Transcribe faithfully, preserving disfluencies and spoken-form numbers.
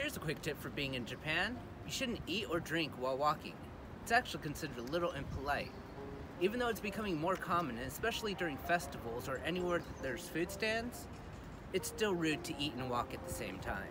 Here's a quick tip for being in Japan. You shouldn't eat or drink while walking. It's actually considered a little impolite. Even though it's becoming more common, and especially during festivals or anywhere that there's food stands, it's still rude to eat and walk at the same time.